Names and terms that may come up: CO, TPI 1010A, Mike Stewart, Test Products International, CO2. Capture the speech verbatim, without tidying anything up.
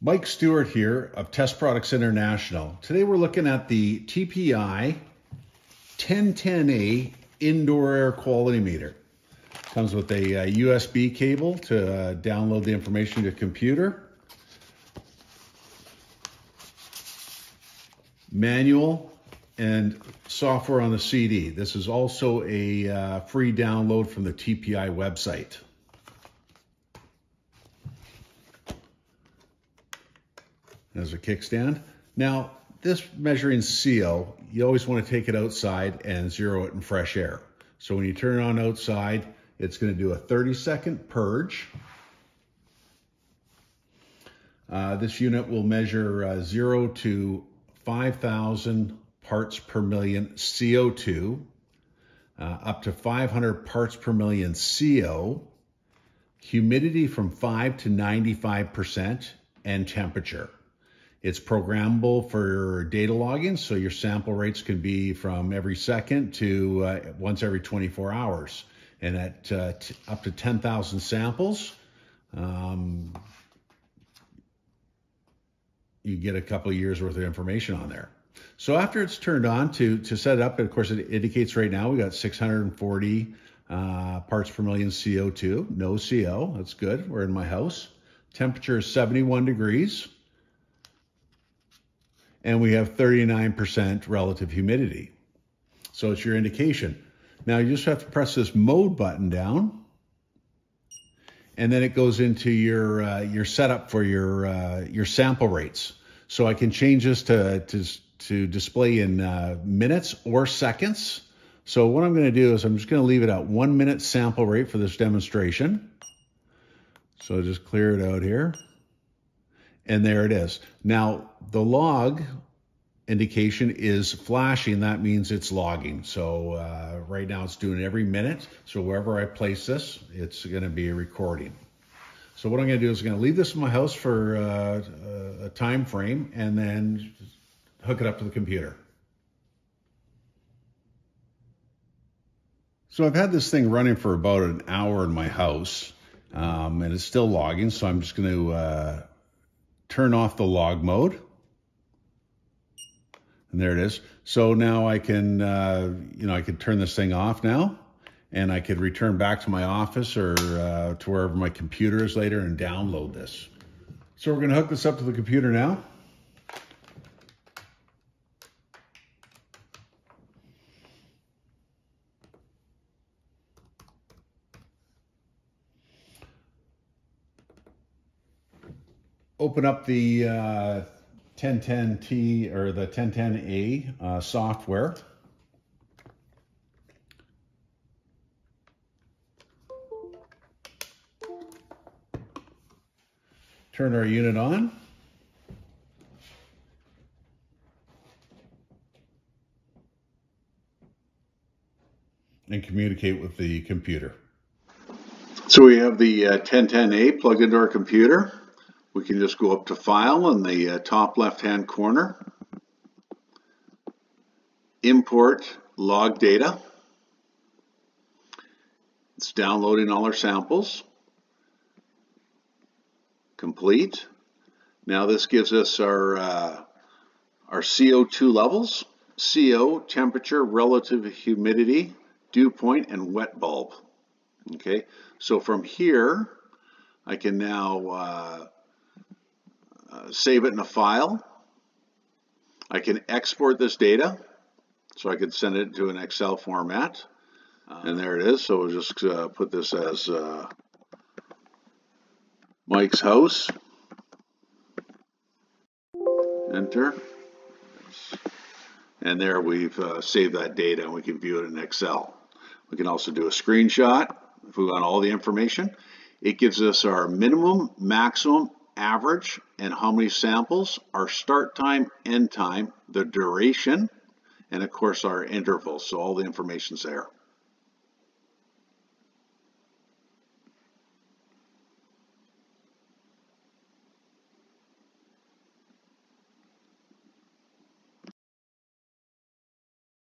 Mike Stewart here of Test Products International. Today we're looking at the T P I ten ten A indoor air quality meter. Comes with a uh, U S B cable to uh, download the information to computer. Manual and software on the C D. This is also a uh, free download from the T P I website. As a kickstand. Now, this measuring C O, you always want to take it outside and zero it in fresh air. So when you turn it on outside, it's going to do a thirty second purge. Uh, this unit will measure uh, zero to five thousand parts per million C O two, uh, up to five hundred parts per million C O, humidity from five to ninety-five percent, and temperature. It's programmable for data logging, so your sample rates can be from every second to uh, once every twenty-four hours. And at uh, t up to ten thousand samples, um, you get a couple of years worth of information on there. So after it's turned on to, to set it up, and of course it indicates right now we got six hundred forty uh, parts per million C O two, no C O, that's good, we're in my house. Temperature is seventy-one degrees. And we have thirty-nine percent relative humidity. So it's your indication. Now you just have to press this mode button down, and then it goes into your uh, your setup for your uh, your sample rates. So I can change this to to, to display in uh, minutes or seconds. So what I'm going to do is I'm just going to leave it at one minute sample rate for this demonstration. So just clear it out here. And there it is. Now, the log indication is flashing. That means it's logging. So uh, right now it's doing it every minute. So wherever I place this, it's going to be a recording. So what I'm going to do is I'm going to leave this in my house for uh, a time frame and then hook it up to the computer. So I've had this thing running for about an hour in my house, um, and it's still logging. So I'm just going to uh, turn off the log mode, and there it is. So now I can, uh, you know, I could turn this thing off now, and I could return back to my office or uh, to wherever my computer is later and download this. So we're gonna hook this up to the computer now. Open up the uh, ten ten T or the ten ten A uh, software. Turn our unit on. And communicate with the computer. So we have the uh, ten ten A plugged into our computer. We can just go up to File in the uh, top left-hand corner, Import Log Data. It's downloading all our samples. Complete. Now this gives us our, uh, our C O two levels, C O, temperature, relative humidity, dew point, and wet bulb. Okay, so from here, I can now uh, Uh, save it in a file. I can export this data, so I can send it to an Excel format. Uh, and there it is. So we'll just uh, put this as uh, Mike's house. Enter. And there we've uh, saved that data, and we can view it in Excel. We can also do a screenshot if we want all the information. It gives us our minimum, maximum, average, and how many samples, our start time, end time, the duration, and of course our intervals. So all the information's there.